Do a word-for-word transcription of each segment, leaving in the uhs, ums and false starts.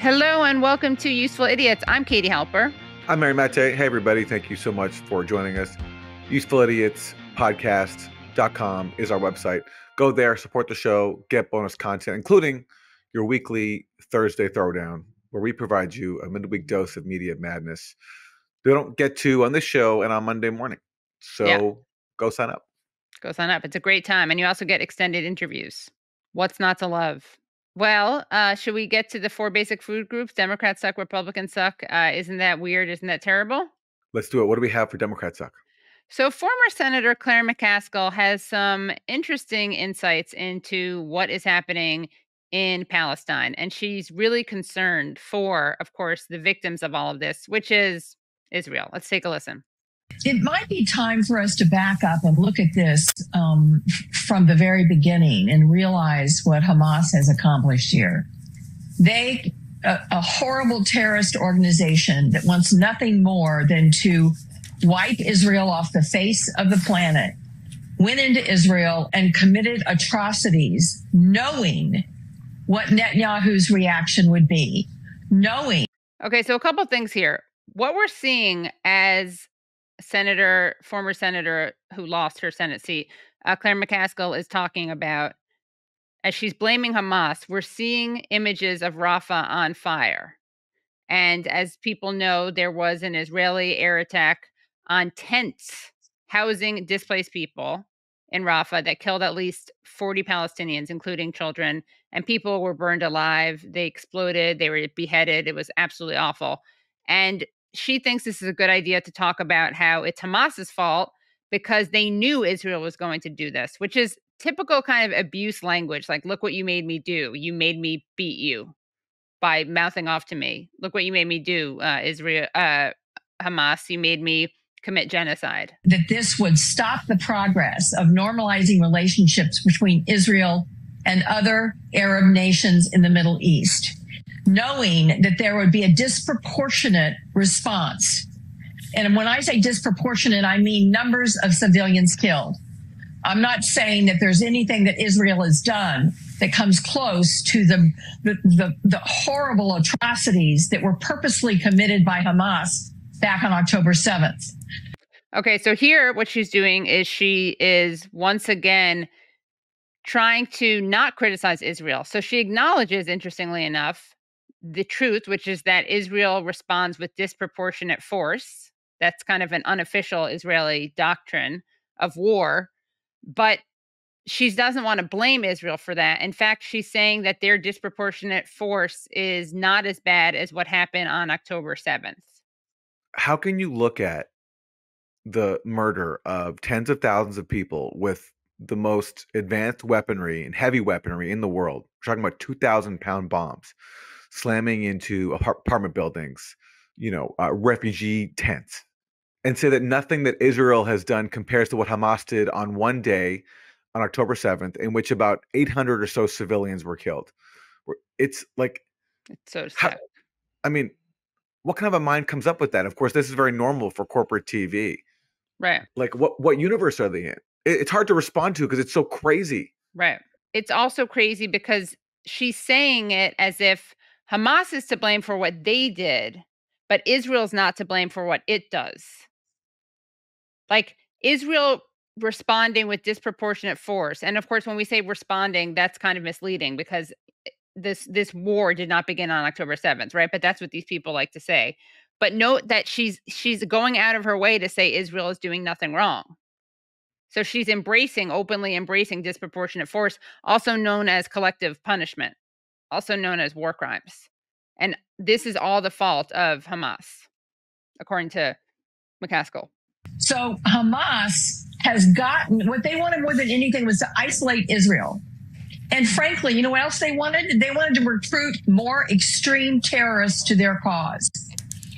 Hello and welcome to Useful Idiots. I'm Katie Halper. I'm Mary Matte. Hey, everybody. Thank you so much for joining us. Useful Idiots Podcast dot com is our website. Go there, support the show, get bonus content, including your weekly Thursday Throwdown, where we provide you a midweek dose of media madness they don't get to on this show and on Monday morning. So yeah. Go sign up. Go sign up. It's a great time. And you also get extended interviews. What's not to love? Well, uh, should we get to the four basic food groups? Democrats suck, Republicans suck. Uh, isn't that weird? Isn't that terrible? Let's do it. What do we have for Democrats suck? So former Senator Claire McCaskill has some interesting insights into what is happening in Palestine. And she's really concerned for, of course, the victims of all of this, which is Israel. Let's take a listen. It might be time for us to back up and look at this um, from the very beginning and realize what Hamas has accomplished here. They, a, a horrible terrorist organization that wants nothing more than to wipe Israel off the face of the planet, went into Israel and committed atrocities, knowing what Netanyahu's reaction would be, knowing. Okay, so a couple things here. What we're seeing as Senator, former senator who lost her Senate seat, uh, Claire McCaskill is talking about, as she's blaming Hamas, we're seeing images of Rafah on fire. And as people know, there was an Israeli air attack on tents housing displaced people in Rafah that killed at least forty Palestinians, including children. And people were burned alive. They exploded. They were beheaded. It was absolutely awful. And she thinks this is a good idea to talk about how it's Hamas's fault because they knew Israel was going to do this, which is typical kind of abuse language. Like, look what you made me do. You made me beat you by mouthing off to me. Look what you made me do, uh, Israel, uh, Hamas. You made me commit genocide. That this would stop the progress of normalizing relationships between Israel and other Arab nations in the Middle East, knowing that there would be a disproportionate response. And when I say disproportionate, I mean numbers of civilians killed. I'm not saying that there's anything that Israel has done that comes close to the, the, the, the horrible atrocities that were purposely committed by Hamas back on October seventh. Okay, so here what she's doing is she is once again trying to not criticize Israel. So she acknowledges, interestingly enough, the truth, which is that Israel responds with disproportionate force. That's kind of an unofficial Israeli doctrine of war. But she doesn't want to blame Israel for that. In fact, she's saying that their disproportionate force is not as bad as what happened on October seventh. How can you look at the murder of tens of thousands of people with the most advanced weaponry and heavy weaponry in the world? We're talking about two thousand pound bombs slamming into apartment buildings, you know, uh, refugee tents, and say that nothing that Israel has done compares to what Hamas did on one day on October seventh, in which about eight hundred or so civilians were killed. It's like, it's so how, I mean, what kind of a mind comes up with that? Of course, this is very normal for corporate T V. Right. Like what, what universe are they in? It, it's hard to respond to because it's so crazy. Right. It's also crazy because she's saying it as if Hamas is to blame for what they did, but Israel's not to blame for what it does. Like Israel responding with disproportionate force. And of course, when we say responding, that's kind of misleading because this this war did not begin on October seventh, right? But that's what these people like to say. But note that she's she's going out of her way to say Israel is doing nothing wrong. So she's embracing, openly embracing disproportionate force, also known as collective punishment, also known as war crimes. And this is all the fault of Hamas, according to McCaskill. So Hamas has gotten, what they wanted more than anything was to isolate Israel. And frankly, you know what else they wanted? They wanted to recruit more extreme terrorists to their cause.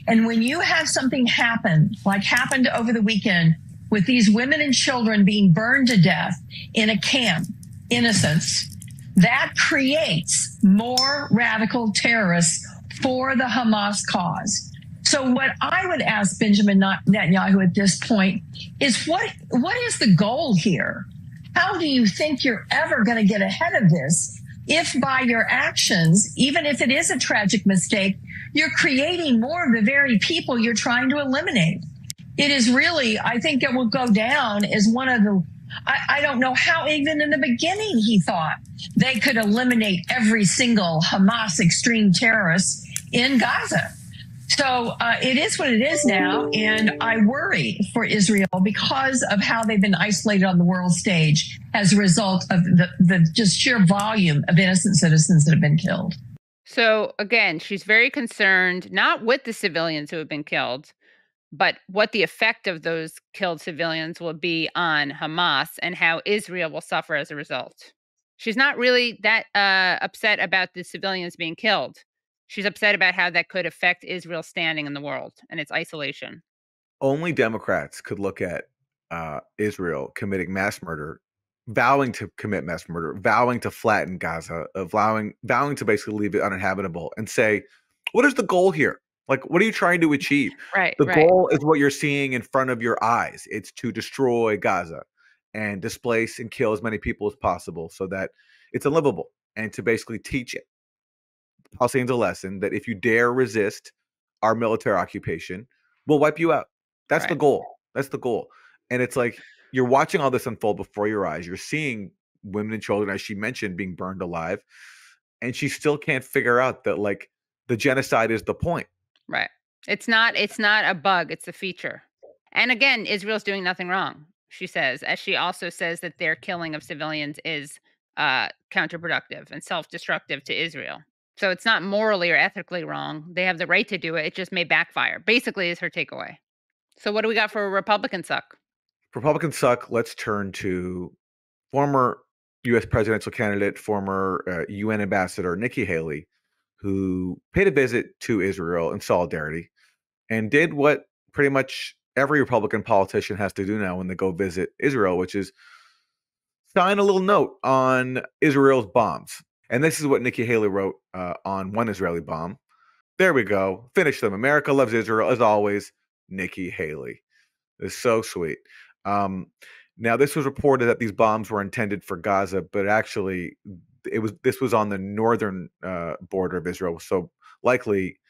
And when you have something happen, like happened over the weekend, with these women and children being burned to death in a camp, innocents, that creates more radical terrorists for the Hamas cause. So what I would ask Benjamin Netanyahu at this point is what what is the goal here? How do you think you're ever going to get ahead of this if by your actions, even if it is a tragic mistake, you're creating more of the very people you're trying to eliminate. It is really, I think it will go down as one of the, I, I don't know how even in the beginning he thought they could eliminate every single Hamas extreme terrorist in Gaza. So uh, it is what it is now, and I worry for Israel because of how they've been isolated on the world stage as a result of the, the just sheer volume of innocent citizens that have been killed. So again, she's very concerned, not with the civilians who have been killed, but what the effect of those killed civilians will be on Hamas and how Israel will suffer as a result. She's not really that uh, upset about the civilians being killed. She's upset about how that could affect Israel's standing in the world and its isolation. Only Democrats could look at uh, Israel committing mass murder, vowing to commit mass murder, vowing to flatten Gaza, vowing, vowing to basically leave it uninhabitable and say, what is the goal here? Like, what are you trying to achieve? Right, the right. goal is what you're seeing in front of your eyes. It's to destroy Gaza and displace and kill as many people as possible so that it's unlivable, and to basically teach Palestinians a lesson that if you dare resist our military occupation, we'll wipe you out. That's right. the goal. That's the goal. And it's like you're watching all this unfold before your eyes. You're seeing women and children, as she mentioned, being burned alive. And she still can't figure out that, like, the genocide is the point. Right. It's not, it's not a bug. It's a feature. And again, Israel's doing nothing wrong, she says, as she also says that their killing of civilians is uh, counterproductive and self-destructive to Israel. So it's not morally or ethically wrong. They have the right to do it. It just may backfire, basically, is her takeaway. So what do we got for Republican suck? Republican suck. Let's turn to former U S presidential candidate, former uh, U N ambassador Nikki Haley, who paid a visit to Israel in solidarity and did what pretty much every Republican politician has to do now when they go visit Israel, which is sign a little note on Israel's bombs. And this is what Nikki Haley wrote uh, on one Israeli bomb. There we go. Finish them. America loves Israel, as always. Nikki Haley. It's so sweet. Um, now, this was reported that these bombs were intended for Gaza, but actually, it was this was on the northern uh, border of Israel, so likely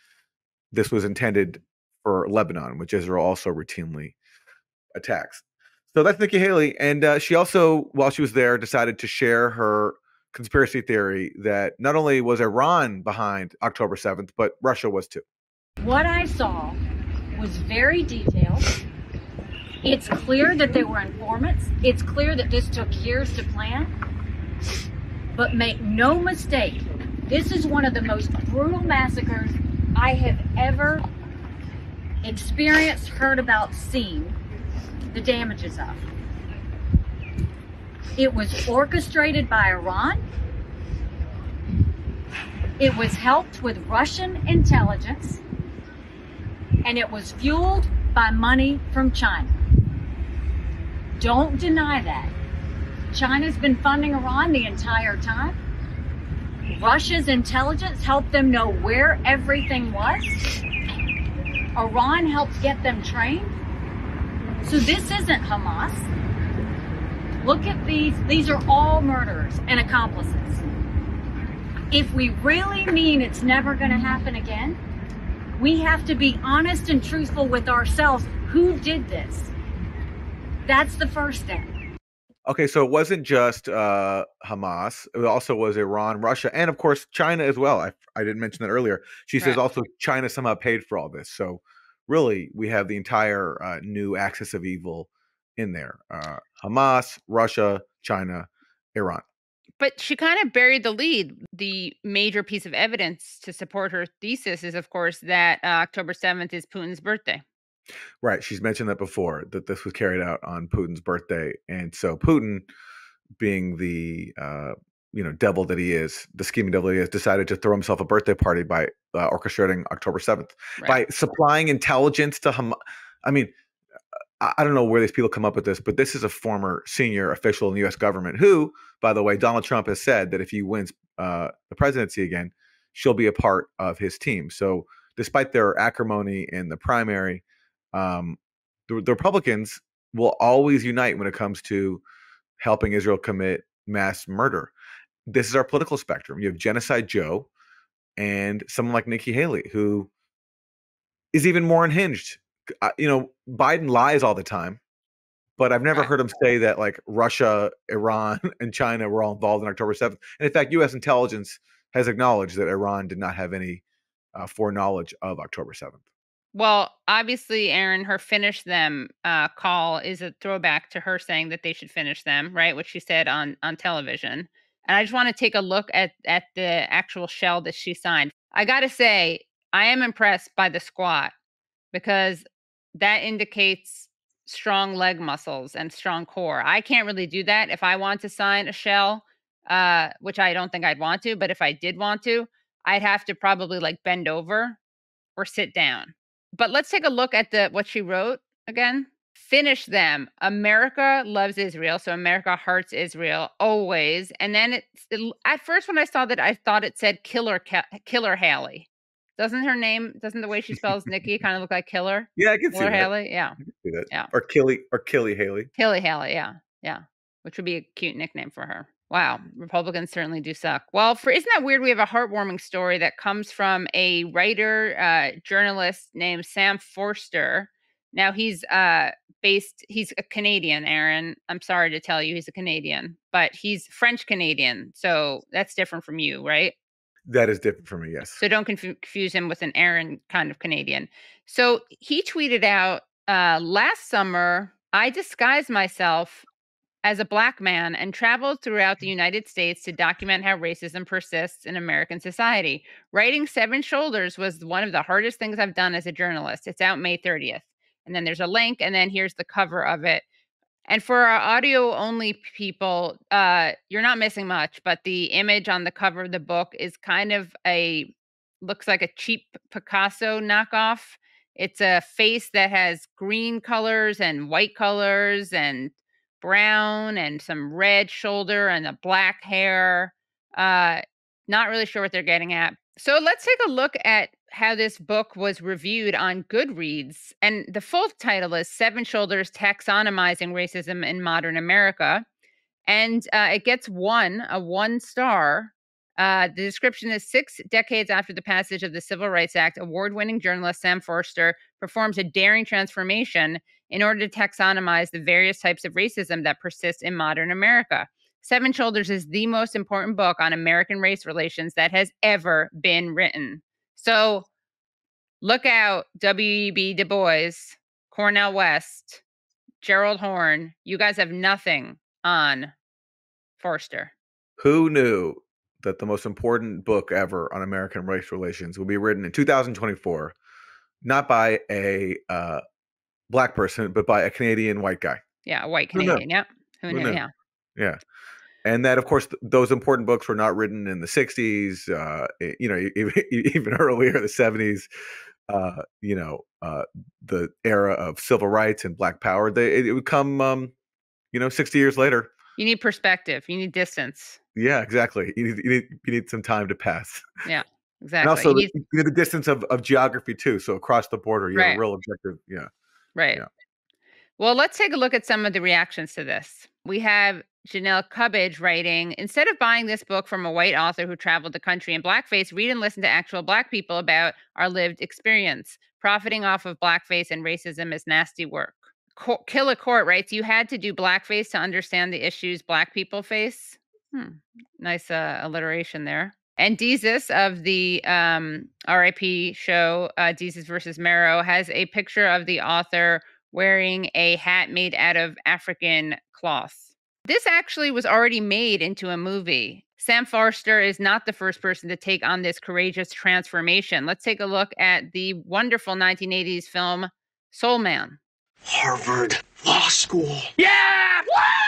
this was intended for Lebanon, which Israel also routinely attacks. So that's Nikki Haley, and uh, she also, while she was there, decided to share her conspiracy theory that not only was Iran behind October seventh, but Russia was too. What I saw was very detailed. It's clear that they were informants. It's clear that this took years to plan. But make no mistake, this is one of the most brutal massacres I have ever experienced, heard about, seen the damages of. It was orchestrated by Iran. It was helped with Russian intelligence. And it was fueled by money from China. Don't deny that. China's been funding Iran the entire time. Russia's intelligence helped them know where everything was. Iran helped get them trained. So this isn't Hamas. Look at these. These are all murderers and accomplices. If we really mean it's never going to happen again, we have to be honest and truthful with ourselves. Who did this? That's the first step. Okay, so it wasn't just uh, Hamas. It also was Iran, Russia, and of course, China as well. I, I didn't mention that earlier. She right. says also China somehow paid for all this. So really, we have the entire uh, new axis of evil in there. Uh, Hamas, Russia, China, Iran. But she kind of buried the lead. The major piece of evidence to support her thesis is, of course, that uh, October seventh is Putin's birthday. Right. She's mentioned that before, that this was carried out on Putin's birthday. And so Putin, being the, uh, you know, devil that he is, the scheming devil he is, decided to throw himself a birthday party by uh, orchestrating October seventh, right. by supplying intelligence to Hamas. I mean, I don't know where these people come up with this, but this is a former senior official in the U S government who, by the way, Donald Trump has said that if he wins uh, the presidency again, she'll be a part of his team. So despite their acrimony in the primary, Um, the, the Republicans will always unite when it comes to helping Israel commit mass murder. this is our political spectrum. You have Genocide Joe and someone like Nikki Haley, who is even more unhinged. You know, Biden lies all the time, but I've never heard him say that like Russia, Iran, and China were all involved in October seventh. And in fact, U S intelligence has acknowledged that Iran did not have any uh, foreknowledge of October seventh. Well, obviously, Aaron, her finish them uh, call is a throwback to her saying that they should finish them, right? Which she said on, on television. And I just want to take a look at, at the actual shell that she signed. I got to say, I am impressed by the squat, because that indicates strong leg muscles and strong core. I can't really do that. If I want to sign a shell, uh, which I don't think I'd want to, but if I did want to, I'd have to probably like bend over or sit down. But let's take a look at the what she wrote again. Finish them. America loves Israel. So America hearts Israel always. And then it's, it, at first when I saw that, I thought it said Killer, Killer Haley. Doesn't her name, doesn't the way she spells Nikki kind of look like Killer? Yeah, I can Killer see that. Haley? Yeah. I can see that. Yeah. Or Killy, or Killy Haley. Killy Haley, yeah. Yeah. Which would be a cute nickname for her. Wow. Republicans certainly do suck. Well, for isn't that weird? We have a heartwarming story that comes from a writer, uh, journalist named Sam Forster. Now he's uh, based, he's a Canadian, Aaron. I'm sorry to tell you he's a Canadian, but he's French Canadian. So that's different from you, right? That is different from me, yes. So don't conf confuse him with an Aaron kind of Canadian. So he tweeted out, uh, last summer, I disguised myself as a black man and traveled throughout the United States to document how racism persists in American society. Writing Seven Shoulders was one of the hardest things I've done as a journalist. It's out May thirtieth. And then there's a link, and then here's the cover of it. And for our audio-only people, uh, you're not missing much, but the image on the cover of the book is kind of a, looks like a cheap Picasso knockoff. It's a face that has green colors and white colors and brown and some red shoulder and a black hair. Uh, not really sure what they're getting at. So let's take a look at how this book was reviewed on Goodreads. And the full title is Seven Shoulders, Taxonomizing Racism in Modern America. And uh, it gets one, a one star. Uh, the description is: six decades after the passage of the Civil Rights Act, award-winning journalist Sam Forster performs a daring transformation in order to taxonomize the various types of racism that persist in modern America. Seven Shoulders is the most important book on American race relations that has ever been written. So look out, W E B Du Bois, Cornel West, Gerald Horn. You guys have nothing on Forster. Who knew that the most important book ever on American race relations would be written in two thousand twenty-four, not by a uh, black person, but by a Canadian white guy? Yeah, a white Canadian. Yeah. Who knew? Yeah. Yeah. And that, of course, th those important books were not written in the sixties, uh, you know, even, even earlier, the seventies, uh, you know, uh, the era of civil rights and black power. They, it, it would come, um, you know, sixty years later. You need perspective. You need distance. Yeah, exactly. You need, you need, you need some time to pass. Yeah, exactly. And also, you need, you need the distance of, of geography, too. So across the border, you right. know, real objective. Yeah. Right. Yeah. Well, let's take a look at some of the reactions to this. We have Janelle Cubbage writing, instead of buying this book from a white author who traveled the country in blackface, read and listen to actual black people about our lived experience. Profiting off of blackface and racism is nasty work. Co Kill a Court writes, you had to do blackface to understand the issues black people face. Hmm. Nice uh, alliteration there. And Jesus of the um, R I P show, uh, Jesus versus Marrow, has a picture of the author wearing a hat made out of African cloth. This actually was already made into a movie. Sam Forster is not the first person to take on this courageous transformation. Let's take a look at the wonderful nineteen eighties film, Soul Man. Harvard Law School. Yeah!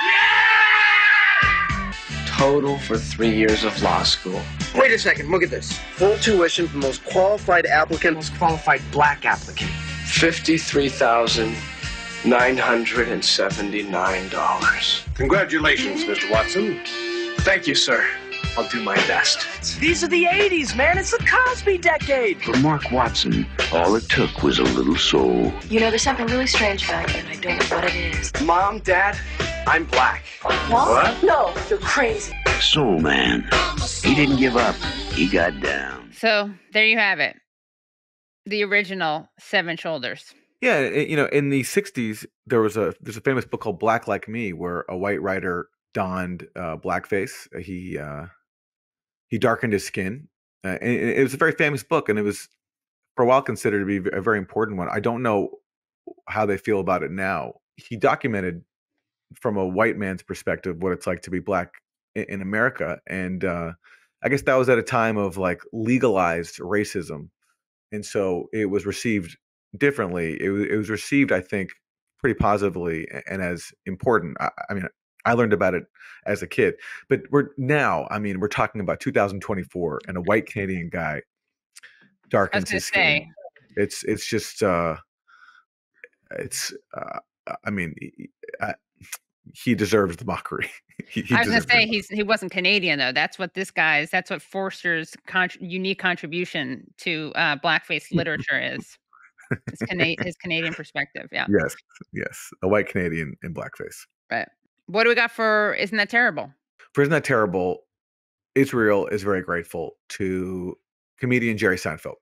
Yeah! Total for three years of law school. Wait a second, look at this. Full tuition for most qualified applicant, most qualified black applicant. fifty-three thousand dollars. nine hundred seventy-nine dollars. Congratulations, Mister Watson. Thank you, sir. I'll do my best. These are the eighties, man. It's the Cosby decade. For Mark Watson, all it took was a little soul. You know, there's something really strange about you, and I don't know what it is. Mom, Dad, I'm black. What? What? No, you're crazy. Soul Man. He didn't give up. He got down. So there you have it. The original Seven Shoulders. Yeah, you know, in the sixties, there was a there's a famous book called Black Like Me, where a white writer donned uh, blackface. He uh, he darkened his skin. Uh, and it was a very famous book, and it was for a while considered to be a very important one. I don't know how they feel about it now. He documented from a white man's perspective what it's like to be black in America, and uh, I guess that was at a time of like legalized racism, and so it was received differently. It was, it was received, I think, pretty positively and as important. I, I mean, I learned about it as a kid, but we're now, I mean, we're talking about two thousand twenty-four, and a white Canadian guy darkens his skin. Say. It's it's just uh, it's uh, I mean. I, He deserves the mockery. he, he I was going to say he's, he wasn't Canadian, though. That's what this guy's, that's what Forster's con unique contribution to uh, blackface literature is. His, Cana his Canadian perspective, yeah. Yes, yes. A white Canadian in blackface. Right. What do we got for Isn't That Terrible? For Isn't That Terrible, Israel is very grateful to comedian Jerry Seinfeld.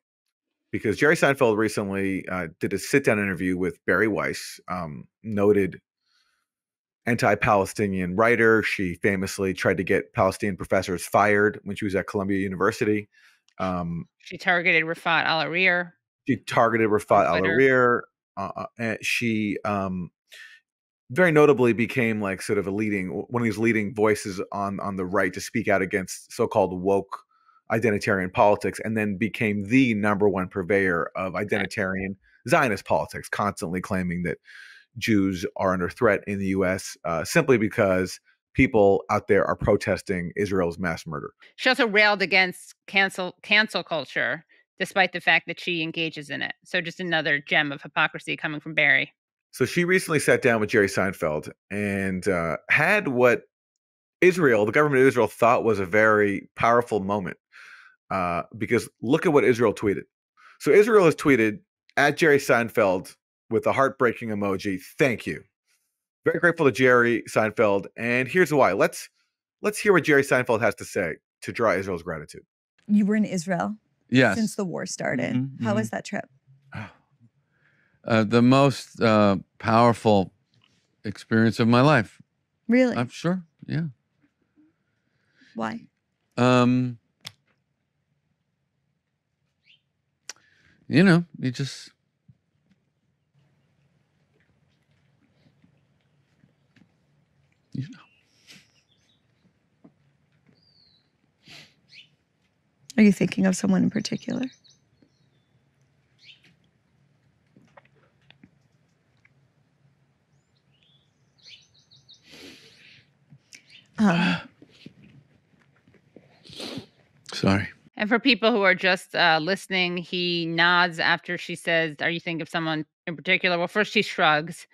Because Jerry Seinfeld recently uh, did a sit-down interview with Barry Weiss, um, noted anti-Palestinian writer. She famously tried to get Palestinian professors fired when she was at Columbia University. Um, she targeted Rafat Al-Arir. She targeted Rafat Al-Arir. Uh, and she um, very notably became like sort of a leading, one of these leading voices on, on the right to speak out against so-called woke identitarian politics, and then became the number one purveyor of identitarian Zionist politics, constantly claiming that Jews are under threat in the U S uh, simply because people out there are protesting Israel's mass murder. She also railed against cancel cancel culture, despite the fact that she engages in it. So just another gem of hypocrisy coming from Barry. So she recently sat down with Jerry Seinfeld and uh, had what Israel, the government of Israel, thought was a very powerful moment. Uh, because look at what Israel tweeted. So Israel has tweeted at Jerry Seinfeld with a heartbreaking emoji, thank you. Very grateful to Jerry Seinfeld, and here's why. Let's let's hear what Jerry Seinfeld has to say to draw Israel's gratitude. You were in Israel, yes, since the war started. Mm-hmm, How mm-hmm. was that trip? Uh, the most uh, powerful experience of my life. Really? I'm sure. Yeah. Why? Um, you know, you just. You know. Are you thinking of someone in particular? Um. Sorry. And for people who are just uh, listening, he nods after she says, are you thinking of someone in particular? Well, first she shrugs,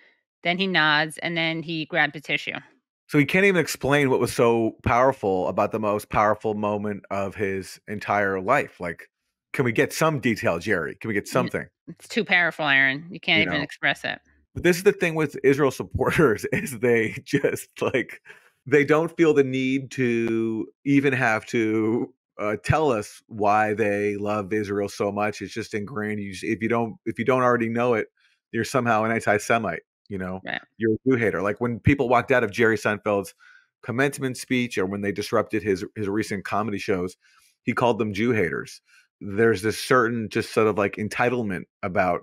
then he nods, and then he grabs a tissue. So he can't even explain what was so powerful about the most powerful moment of his entire life. Like, can we get some detail, Jerry? Can we get something? It's too powerful, Aaron. You can't you even know. express it. But this is the thing with Israel supporters, is they just like, they don't feel the need to even have to uh, tell us why they love Israel so much. It's just ingrained. You just, if you don't, if you don't already know it, you're somehow an anti-Semite. You know, right. You're a Jew hater. Like when people walked out of Jerry Seinfeld's commencement speech, or when they disrupted his his recent comedy shows, he called them Jew haters. There's this certain just sort of like entitlement about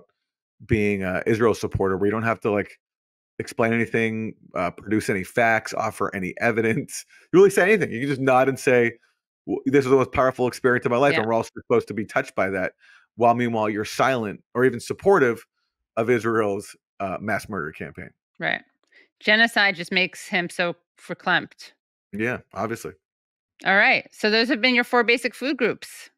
being an Israel supporter, where you don't have to like explain anything, uh, produce any facts, offer any evidence, you really say anything. You can just nod and say, this is the most powerful experience of my life, yeah. And we're all supposed to be touched by that. While meanwhile, you're silent or even supportive of Israel's Uh, mass murder campaign. Right. Genocide just makes him so verklempt. Yeah, obviously. All right. So those have been your four basic food groups.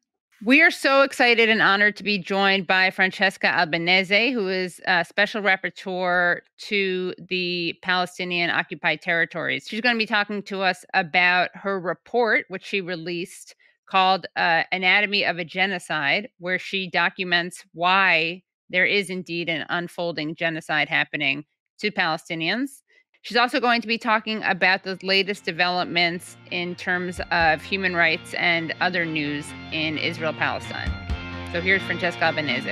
We are so excited and honored to be joined by Francesca Albanese, who is a special rapporteur to the Palestinian occupied territories. She's going to be talking to us about her report, which she released, called uh, Anatomy of a Genocide, where she documents why there is indeed an unfolding genocide happening to Palestinians. She's also going to be talking about the latest developments in terms of human rights and other news in Israel-Palestine. So here's Francesca Albanese.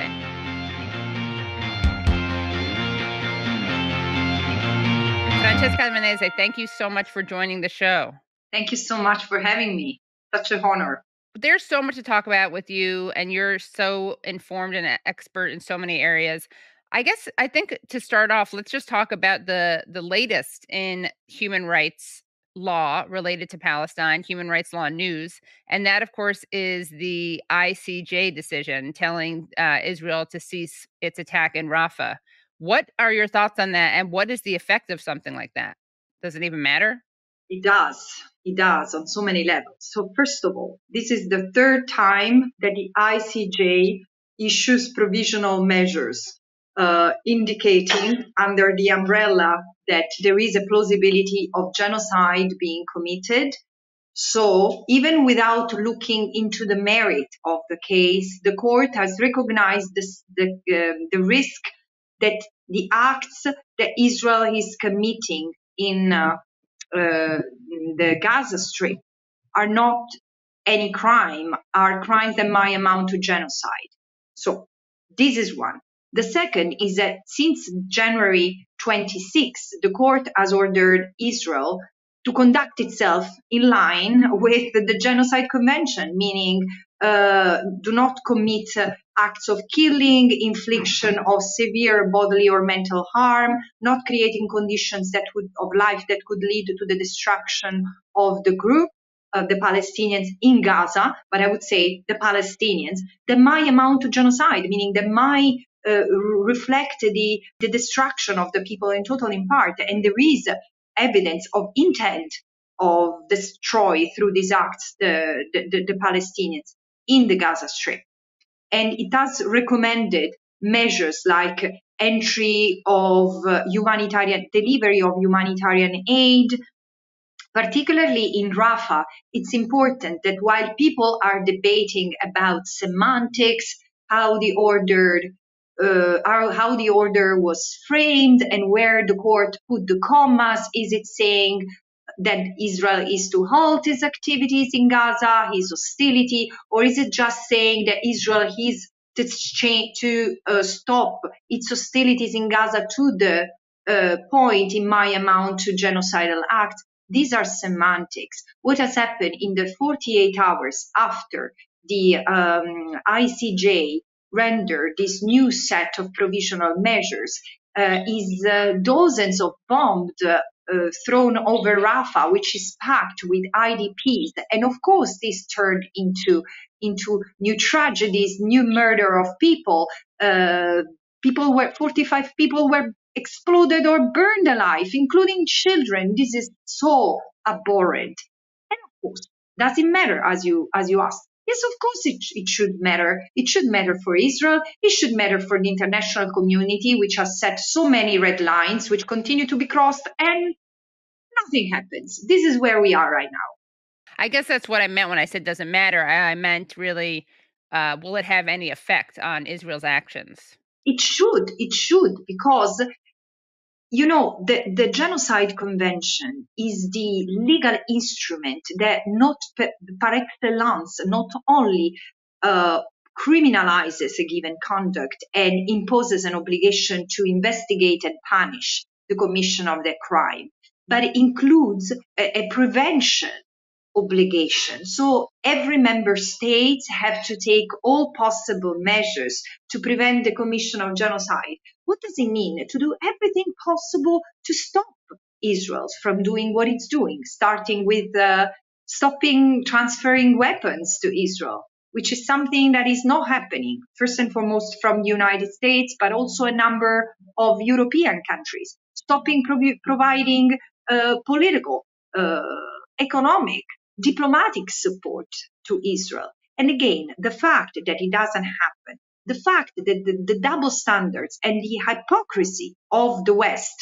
Francesca Albanese, thank you so much for joining the show. Thank you so much for having me. Such an honor. There's so much to talk about with you, and you're so informed and an expert in so many areas. I guess I think to start off, let's just talk about the, the latest in human rights law related to Palestine, human rights law news. And that, of course, is the I C J decision telling uh, Israel to cease its attack in Rafah. What are your thoughts on that? And what is the effect of something like that? Does it even matter? It does. It does on so many levels. So first of all, this is the third time that the I C J issues provisional measures uh, indicating under the umbrella that there is a plausibility of genocide being committed. So even without looking into the merit of the case, the court has recognized this, the, uh, the risk that the acts that Israel is committing in uh, uh, the Gaza Strip are not any crime, are crimes that might amount to genocide. So this is one. The second is that since January twenty-sixth, the court has ordered Israel to conduct itself in line with the Genocide Convention, meaning uh, do not commit uh, acts of killing, infliction of severe bodily or mental harm, not creating conditions that would, of life that could lead to the destruction of the group, uh, the Palestinians in Gaza, but I would say the Palestinians, that might amount to genocide, meaning that might uh, reflect the, the destruction of the people in total in part. And there is evidence of intent of destroy through these acts the, the, the Palestinians in the Gaza Strip. And it has recommended measures like entry of uh, humanitarian, delivery of humanitarian aid. Particularly in Rafah, it's important that while people are debating about semantics, how the order, uh, how, how the order was framed and where the court put the commas, is it saying that Israel is to halt his activities in Gaza, his hostility, or is it just saying that Israel is to, to uh, stop its hostilities in Gaza to the uh, point it might amount to genocidal acts? These are semantics. What has happened in the forty-eight hours after the um, I C J rendered this new set of provisional measures uh, is uh, dozens of bombed uh, Uh, thrown over Rafah, which is packed with I D Ps. And of course, this turned into into new tragedies, new murder of people. Uh, people were, forty-five people were exploded or burned alive, including children. This is so abhorrent. And of course, does it matter, as you, as you asked? Yes, of course, it, it should matter. It should matter for Israel. It should matter for the international community, which has set so many red lines, which continue to be crossed, and nothing happens. This is where we are right now. I guess that's what I meant when I said doesn't matter. I, I meant really, uh, will it have any effect on Israel's actions? It should. It should, because, you know, the, the Genocide Convention is the legal instrument that not par excellence not only uh, criminalizes a given conduct and imposes an obligation to investigate and punish the commission of that crime, but it includes a, a prevention obligation. So every member state have to take all possible measures to prevent the commission of genocide. What does it mean? To do everything possible to stop Israel from doing what it's doing, starting with uh, stopping transferring weapons to Israel, which is something that is not happening, first and foremost from the United States, but also a number of European countries, stopping pro providing uh, political, uh, economic, diplomatic support to Israel. And again, the fact that it doesn't happen, the fact that the, the double standards and the hypocrisy of the West,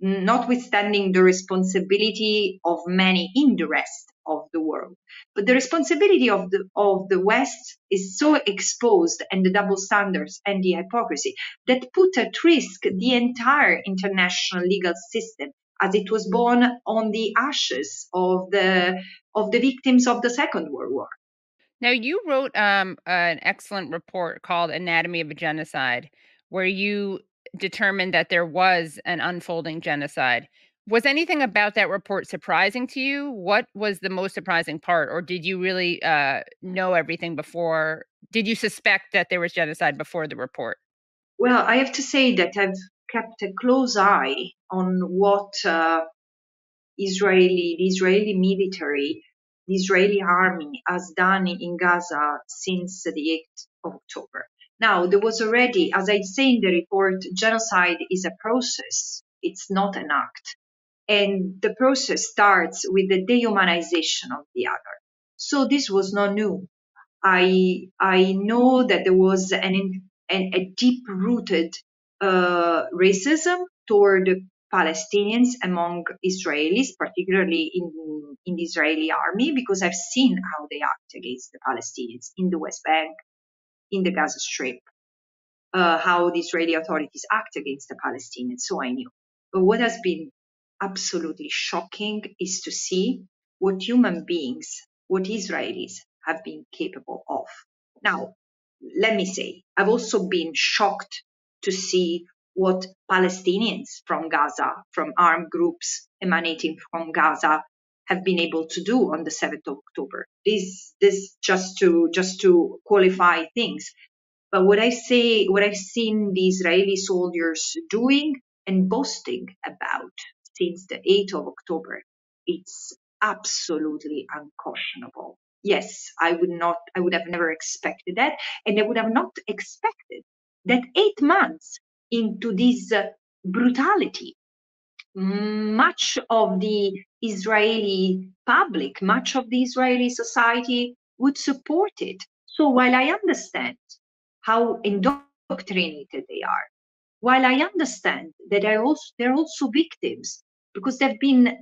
notwithstanding the responsibility of many in the rest of the world, but the responsibility of the, of the West is so exposed, and the double standards and the hypocrisy that put at risk the entire international legal system as it was born on the ashes of the of the victims of the Second World War. Now, you wrote um, an excellent report called Anatomy of a Genocide, where you determined that there was an unfolding genocide. Was anything about that report surprising to you? What was the most surprising part? Or did you really uh, know everything before? Did you suspect that there was genocide before the report? Well, I have to say that I've kept a close eye on what uh, Israeli, the Israeli military, the Israeli army has done in Gaza since the eighth of October. Now, there was already, as I say in the report, genocide is a process. It's not an act. And the process starts with the dehumanization of the other. So this was not new. I I know that there was an, an a deep-rooted uh, racism toward Palestinians among Israelis, particularly in, in the Israeli army, because I've seen how they act against the Palestinians in the West Bank, in the Gaza Strip, uh, how the Israeli authorities act against the Palestinians. So I knew. But what has been absolutely shocking is to see what human beings, what Israelis have been capable of. Now, let me say, I've also been shocked to see what Palestinians from Gaza, from armed groups emanating from Gaza, have been able to do on the seventh of October. This, this just to just to qualify things. But what I say, what I've seen the Israeli soldiers doing and boasting about since the eighth of October, it's absolutely unconscionable. Yes, I would not, I would have never expected that, and I would have not expected that eight months into this uh, brutality, much of the Israeli public, much of the Israeli society would support it. So while I understand how indoctrinated they are, while I understand that they're also, they're also victims because they've been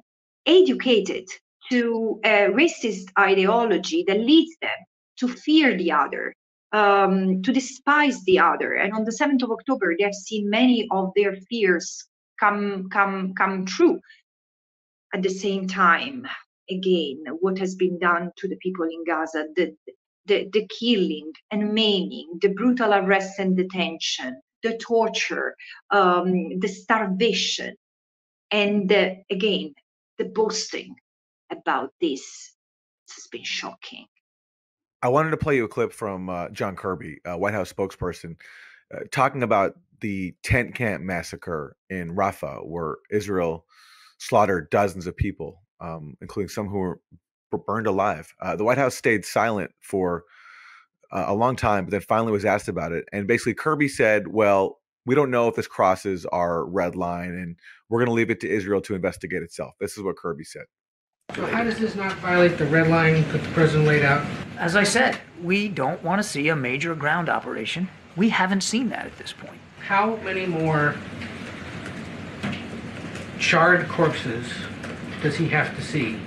educated to a racist ideology that leads them to fear the other, um, to despise the other. And on the seventh of October, they have seen many of their fears come, come, come true. At the same time, again, what has been done to the people in Gaza, the, the, the killing and maiming, the brutal arrest and detention, the torture, um, the starvation, and uh, again, the boasting about this. This has been shocking. I wanted to play you a clip from uh, John Kirby, a White House spokesperson, uh, talking about the tent camp massacre in Rafah, where Israel slaughtered dozens of people, um, including some who were burned alive. Uh, the White House stayed silent for Uh, a long time, but then finally was asked about it. And basically Kirby said, well, we don't know if this crosses our red line, and we're going to leave it to Israel to investigate itself. This is what Kirby said. So how does this not violate the red line that the president laid out? As I said, we don't want to see a major ground operation. We haven't seen that at this point. How many more charred corpses does he have to see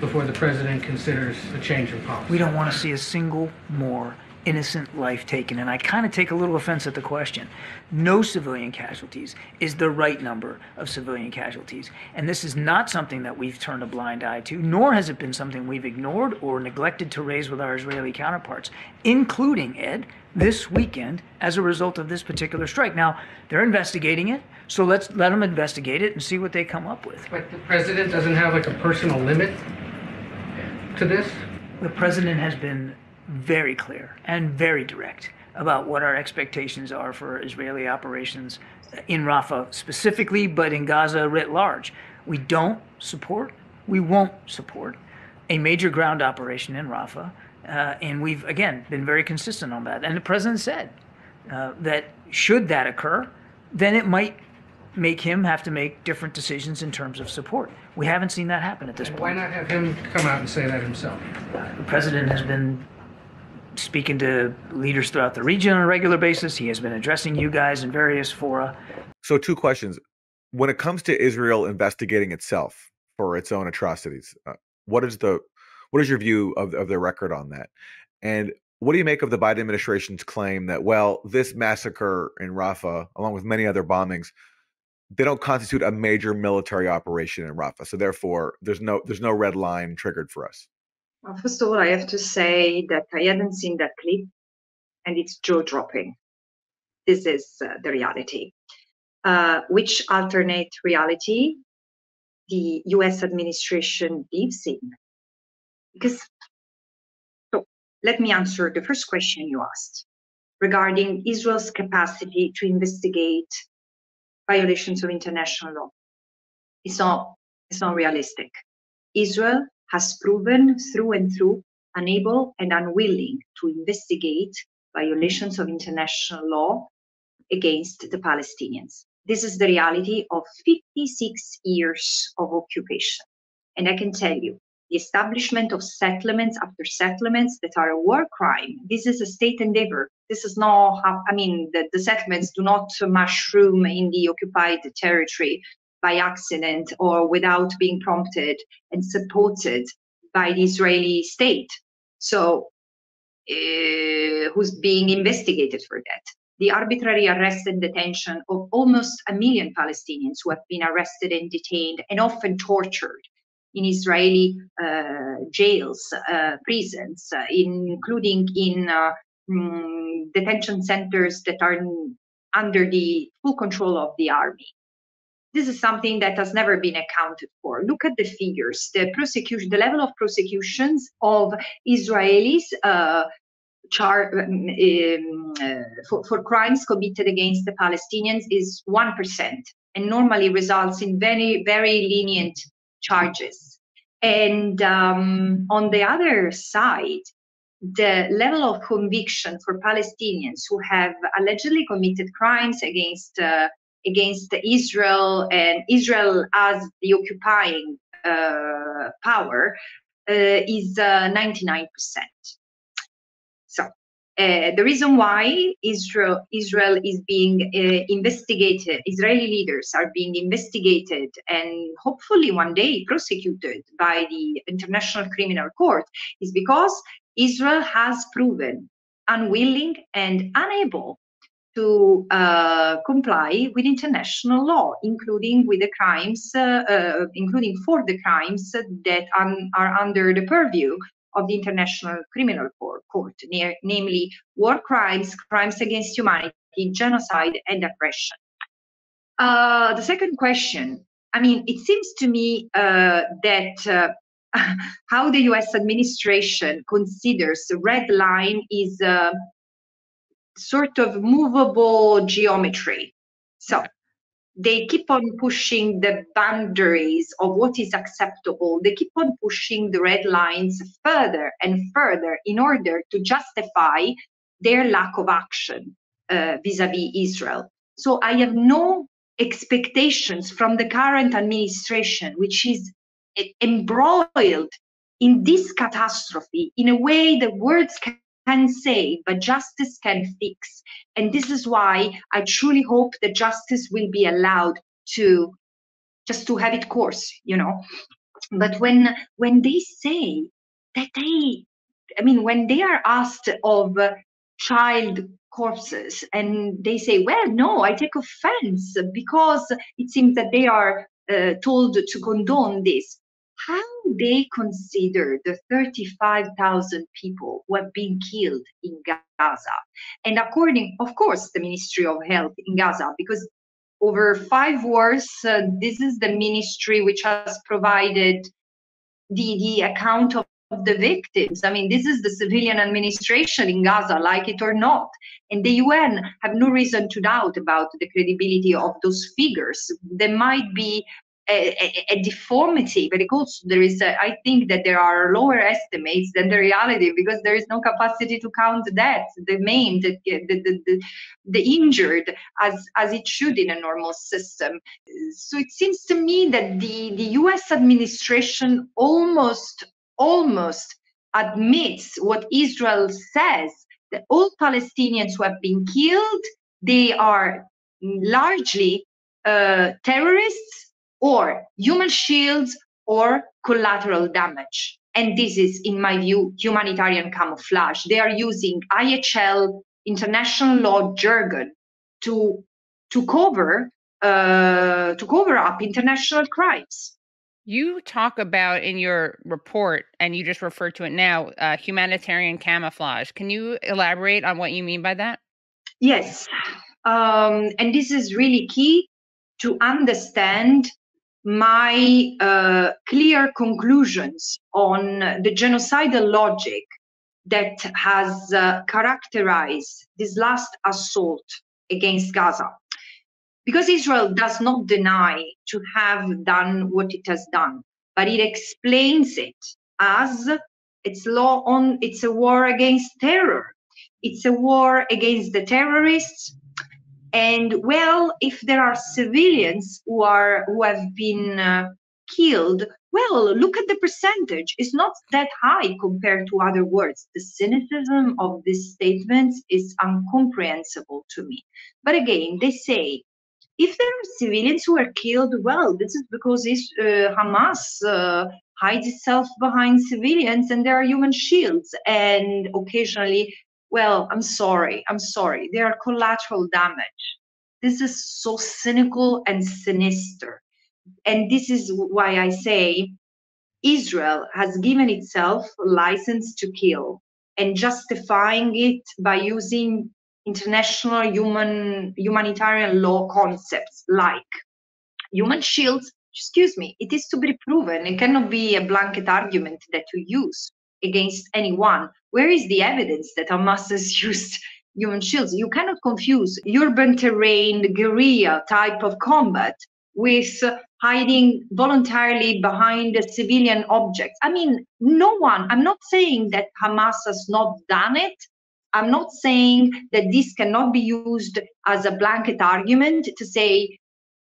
before the president considers a change in policy? We don't want to see a single more innocent life taken. And I kind of take a little offense at the question. No civilian casualties is the right number of civilian casualties. And this is not something that we've turned a blind eye to, nor has it been something we've ignored or neglected to raise with our Israeli counterparts, including, Ed, this weekend as a result of this particular strike. Now, they're investigating it, so let's let them investigate it and see what they come up with. But the president doesn't have like a personal limit to this? The president has been very clear and very direct about what our expectations are for Israeli operations in Rafah specifically, but in Gaza writ large. We don't support, we won't support a major ground operation in Rafah. Uh, and we've, again, been very consistent on that. And the president said uh, that should that occur, then it might make him have to make different decisions in terms of support. We haven't seen that happen at this and point. Why not have him come out and say that himself? Uh, the president has been speaking to leaders throughout the region on a regular basis. He has been addressing you guys in various fora. So two questions. When it comes to Israel investigating itself for its own atrocities, uh, what is the what is your view of, of their record on that? And what do you make of the Biden administration's claim that, well, this massacre in Rafah, along with many other bombings, they don't constitute a major military operation in Rafah. So therefore, there's no there's no red line triggered for us. Well, first of all, I have to say that I hadn't seen that clip, and it's jaw-dropping. This is uh, the reality. Uh, which alternate reality the U S administration lives in. Because, so let me answer the first question you asked regarding Israel's capacity to investigate violations of international law. It's not, it's not realistic. Israel has proven through and through unable and unwilling to investigate violations of international law against the Palestinians. This is the reality of fifty-six years of occupation. And I can tell you, the establishment of settlements after settlements that are a war crime. This is a state endeavor. This is not, I mean, the, the settlements do not mushroom in the occupied territory by accident or without being prompted and supported by the Israeli state. So uh, who's being investigated for that? The arbitrary arrest and detention of almost a million Palestinians who have been arrested and detained and often tortured in Israeli uh, jails, uh, prisons, uh, in, including in uh, mm, detention centers that are under the full control of the army. This is something that has never been accounted for. Look at the figures, the prosecution, the level of prosecutions of Israelis uh, Char, um, uh, for, for crimes committed against the Palestinians is one percent and normally results in very, very lenient charges. And um, on the other side, the level of conviction for Palestinians who have allegedly committed crimes against, uh, against Israel and Israel as the occupying uh, power uh, is uh, ninety-nine percent. Uh, the reason why Israel Israel is being uh, investigated, Israeli leaders are being investigated and hopefully one day prosecuted by the International Criminal Court is because Israel has proven unwilling and unable to uh, comply with international law, including with the crimes, uh, uh, including for the crimes that un- are under the purview of the International Criminal Court, court near, namely war crimes, crimes against humanity, genocide, and oppression. Uh, the second question, I mean, it seems to me uh, that uh, how the U S administration considers the red line is a sort of movable geometry. So they keep on pushing the boundaries of what is acceptable. They keep on pushing the red lines further and further in order to justify their lack of action uh, vis-a-vis Israel. So I have no expectations from the current administration, which is embroiled in this catastrophe in a way that words can can say, but justice can fix. And this is why I truly hope that justice will be allowed to just to have its course, you know. But when when they say that they, I mean, when they are asked of uh, child corpses and they say, well, no, I take offense because it seems that they are uh, told to condone this. How they consider the thirty-five thousand people who have been killed in Gaza. And according, of course, the Ministry of Health in Gaza, because over five wars, uh, this is the ministry which has provided the, the account of, of the victims. I mean, this is the civilian administration in Gaza, like it or not. And the U N have no reason to doubt about the credibility of those figures. There might be A, a, a deformity, but also there is a, I think that there are lower estimates than the reality because there is no capacity to count that the maimed, the, the, the, the injured as, as it should in a normal system. So it seems to me that the, the U S administration almost, almost admits what Israel says, that all Palestinians who have been killed, they are largely uh, terrorists or human shields or collateral damage. And this is, in my view, humanitarian camouflage. They are using I H L, international law jargon, to, to cover uh, to cover up international crimes. You talk about in your report, and you just refer to it now, uh, humanitarian camouflage. Can you elaborate on what you mean by that? Yes. Um, and this is really key to understand my uh, clear conclusions on the genocidal logic that has uh, characterized this last assault against Gaza. Because Israel does not deny to have done what it has done, but it explains it as it's law on, it's a war against terror. It's a war against the terrorists. And well, if there are civilians who are who have been uh, killed, well, look at the percentage. It's not that high compared to other wars. The cynicism of these statements is incomprehensible to me. But again, they say, if there are civilians who are killed, well, this is because this, uh, Hamas uh, hides itself behind civilians and there are human shields. And occasionally, well, I'm sorry, I'm sorry, they are collateral damage. This is so cynical and sinister. And this is why I say Israel has given itself a license to kill and justifying it by using international human humanitarian law concepts like human shields. Excuse me, it is to be proven. It cannot be a blanket argument that you use against anyone. Where is the evidence that Hamas has used human shields? You cannot confuse urban terrain, guerrilla type of combat with hiding voluntarily behind a civilian object. I mean, no one, I'm not saying that Hamas has not done it. I'm not saying that this cannot be used as a blanket argument to say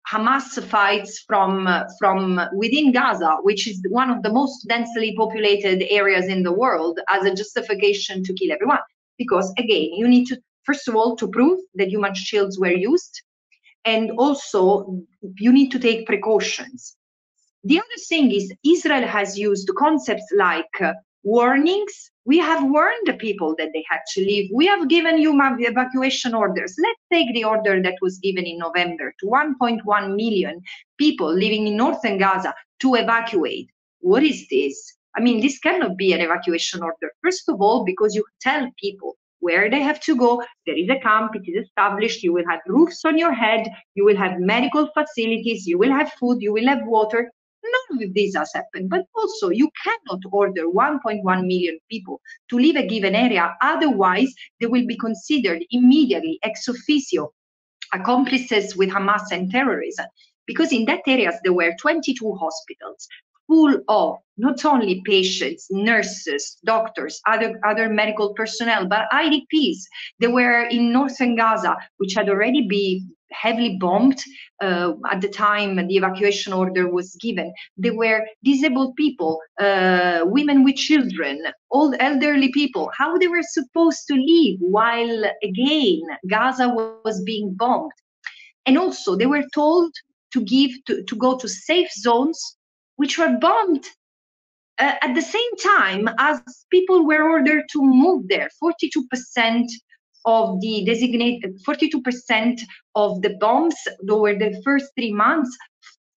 Hamas fights from, from within Gaza, which is one of the most densely populated areas in the world, as a justification to kill everyone. Because again, you need to, first of all, to prove that human shields were used. And also, you need to take precautions. The other thing is Israel has used concepts like uh, warnings. We have warned the people that they had to leave. We have given human evacuation orders. Let's take the order that was given in November to one point one million people living in northern Gaza to evacuate. What is this? I mean, this cannot be an evacuation order. First of all, because you tell people where they have to go. There is a camp, it is established, you will have roofs on your head, you will have medical facilities, you will have food, you will have water. None of this has happened. But also, you cannot order one point one million people to leave a given area, otherwise they will be considered immediately ex officio accomplices with Hamas and terrorism. Because in that areas there were twenty-two hospitals, full of not only patients, nurses, doctors, other, other medical personnel, but I D Ps. They were in northern Gaza, which had already been heavily bombed uh, at the time the evacuation order was given. They were disabled people, uh, women with children, old elderly people. How they were supposed to live while, again, Gaza was being bombed. And also, they were told to give to, to go to safe zones which were bombed uh, at the same time as people were ordered to move there. forty-two percent of the designated, forty-two percent of the bombs over the first three months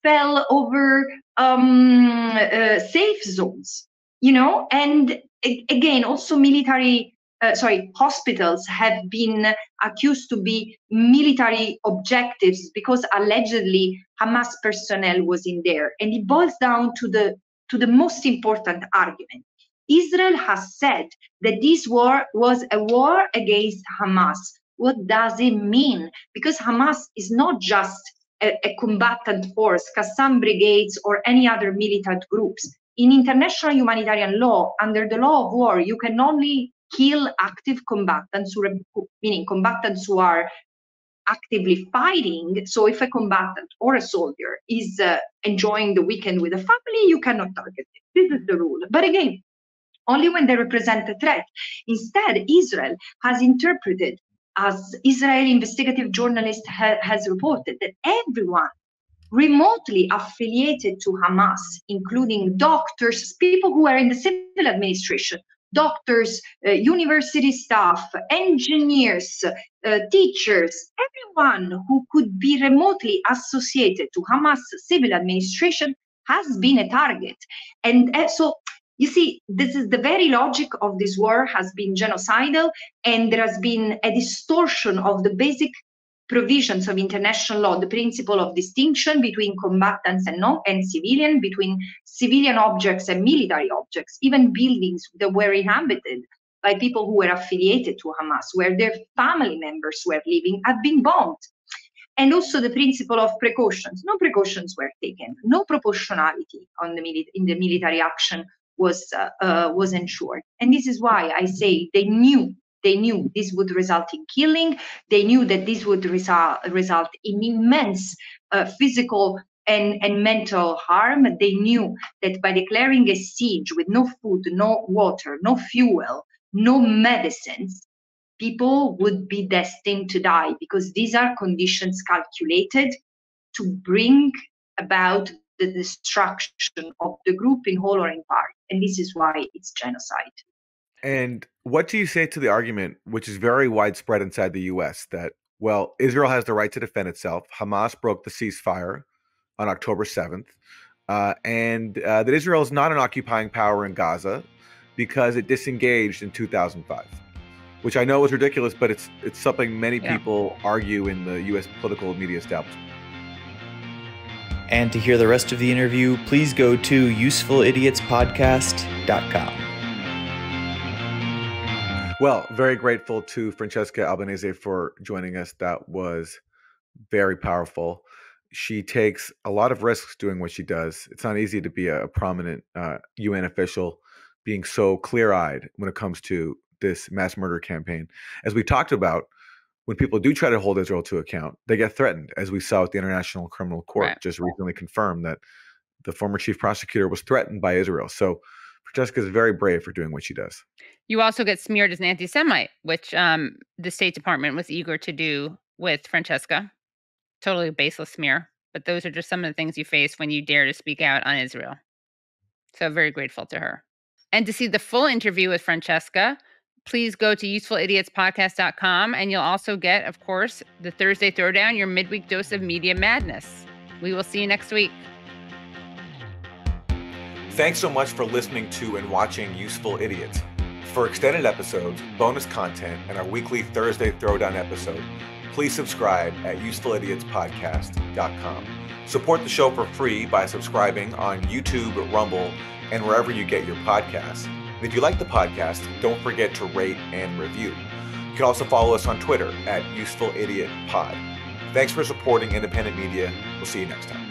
fell over um, uh, safe zones, you know? And again, also military, uh, sorry, hospitals have been accused to be military objectives because allegedly Hamas personnel was in there. And it boils down to the to the most important argument. Israel has said that this war was a war against Hamas. What does it mean? Because Hamas is not just a, a combatant force, Qassam brigades or any other militant groups. In international humanitarian law, under the law of war, you can only kill active combatants, meaning combatants who are actively fighting. So if a combatant or a soldier is uh, enjoying the weekend with a family, you cannot target it. This is the rule. But again, only when they represent a threat. Instead, Israel has interpreted, as Israeli investigative journalist ha has reported, that everyone remotely affiliated to Hamas, including doctors, people who are in the civil administration, doctors, uh, university staff, engineers, uh, teachers, everyone who could be remotely associated to Hamas civil administration has been a target. And uh, so, you see, this is the very logic of this war has been genocidal, and there has been a distortion of the basic provisions of international law, the principle of distinction between combatants and non and civilian, between civilian objects and military objects, even buildings that were inhabited by people who were affiliated to Hamas, where their family members were living, had been bombed. And also the principle of precautions. No precautions were taken. No proportionality on the mili- in the military action was, uh, uh, was ensured. And this is why I say they knew They knew this would result in killing. They knew that this would result result in immense uh, physical and, and mental harm. They knew that by declaring a siege with no food, no water, no fuel, no medicines, people would be destined to die, because these are conditions calculated to bring about the destruction of the group in whole or in part. And this is why it's genocide. And what do you say to the argument, which is very widespread inside the U S, that, well, Israel has the right to defend itself, Hamas broke the ceasefire on October seventh, uh, and uh, that Israel is not an occupying power in Gaza because it disengaged in two thousand five, which I know is ridiculous, but it's, it's something many yeah. people argue in the U S political media establishment. And to hear the rest of the interview, please go to useful idiots podcast dot com. Well, very grateful to Francesca Albanese for joining us. That was very powerful. She takes a lot of risks doing what she does. It's not easy to be a prominent uh, U N official being so clear-eyed when it comes to this mass murder campaign. As we talked about, when people do try to hold Israel to account, they get threatened, as we saw at the International Criminal Court right. just recently confirmed that the former chief prosecutor was threatened by Israel. So Francesca is very brave for doing what she does. You also get smeared as an anti-Semite, which um, the State Department was eager to do with Francesca. Totally baseless smear. But those are just some of the things you face when you dare to speak out on Israel. So very grateful to her. And to see the full interview with Francesca, please go to useful idiots podcast dot com. And you'll also get, of course, the Thursday Throwdown, your midweek dose of media madness. We will see you next week. Thanks so much for listening to and watching Useful Idiots. For extended episodes, bonus content, and our weekly Thursday Throwdown episode, please subscribe at useful idiots podcast dot com. Support the show for free by subscribing on YouTube, Rumble, and wherever you get your podcasts. And if you like the podcast, don't forget to rate and review. You can also follow us on Twitter at Useful Idiot Pod. Thanks for supporting independent media. We'll see you next time.